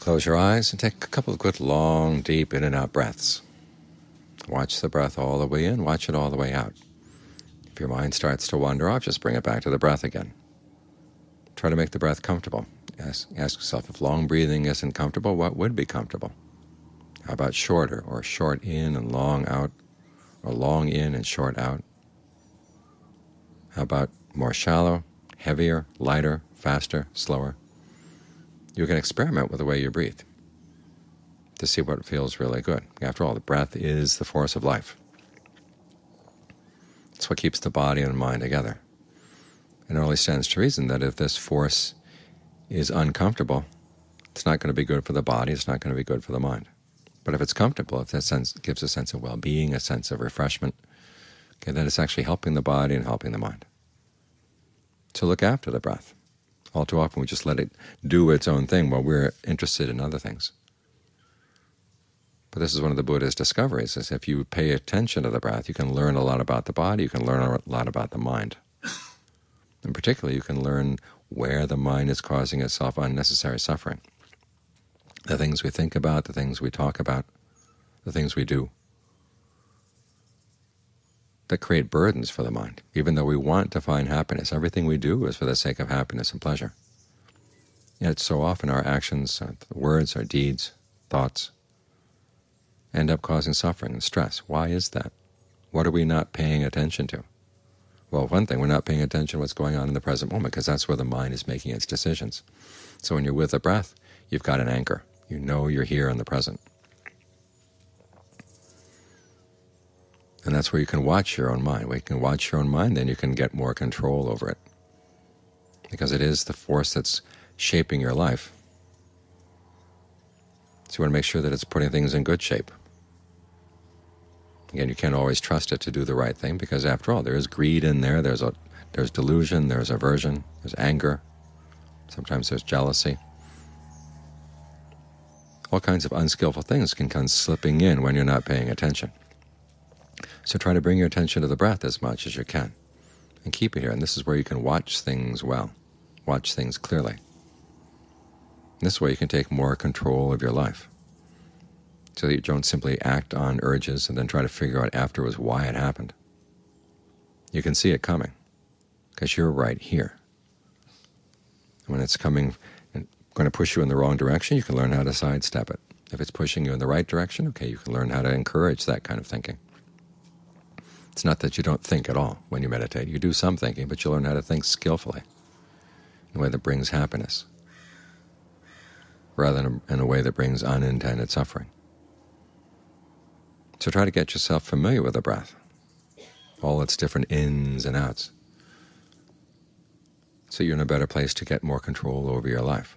Close your eyes and take a couple of good, long, deep in-and-out breaths. Watch the breath all the way in, watch it all the way out. If your mind starts to wander off, just bring it back to the breath again. Try to make the breath comfortable. Ask yourself, if long breathing isn't comfortable, what would be comfortable? How about shorter, or short in and long out, or long in and short out? How about more shallow, heavier, lighter, faster, slower? You can experiment with the way you breathe to see what feels really good. After all, the breath is the force of life. It's what keeps the body and mind together. And it only stands to reason that if this force is uncomfortable, it's not going to be good for the body, it's not going to be good for the mind. But if it's comfortable, if that sense gives a sense of well-being, a sense of refreshment, okay, then it's actually helping the body and helping the mind. So look after the breath. All too often we just let it do its own thing while we're interested in other things. But this is one of the Buddha's discoveries, is if you pay attention to the breath, you can learn a lot about the body, you can learn a lot about the mind. In particular, you can learn where the mind is causing itself unnecessary suffering. The things we think about, the things we talk about, the things we do that create burdens for the mind. Even though we want to find happiness, everything we do is for the sake of happiness and pleasure. Yet so often our actions, our words, our deeds, thoughts end up causing suffering and stress. Why is that? What are we not paying attention to? Well, one thing, we're not paying attention to what's going on in the present moment, because that's where the mind is making its decisions. So when you're with the breath, you've got an anchor. You know you're here in the present. And that's where you can watch your own mind. When you can watch your own mind, then you can get more control over it, because it is the force that's shaping your life. So you want to make sure that it's putting things in good shape. Again, you can't always trust it to do the right thing, because after all, there is greed in there, there's delusion, there's aversion, there's anger, sometimes there's jealousy. All kinds of unskillful things can come slipping in when you're not paying attention. So try to bring your attention to the breath as much as you can, and keep it here. And this is where you can watch things well, watch things clearly. And this way you can take more control of your life, so that you don't simply act on urges and then try to figure out afterwards why it happened. You can see it coming, because you're right here. And when it's coming and going to push you in the wrong direction, you can learn how to sidestep it. If it's pushing you in the right direction, okay, you can learn how to encourage that kind of thinking. It's not that you don't think at all when you meditate. You do some thinking, but you learn how to think skillfully in a way that brings happiness, rather than in a way that brings unintended suffering. So try to get yourself familiar with the breath, all its different ins and outs, so you're in a better place to get more control over your life.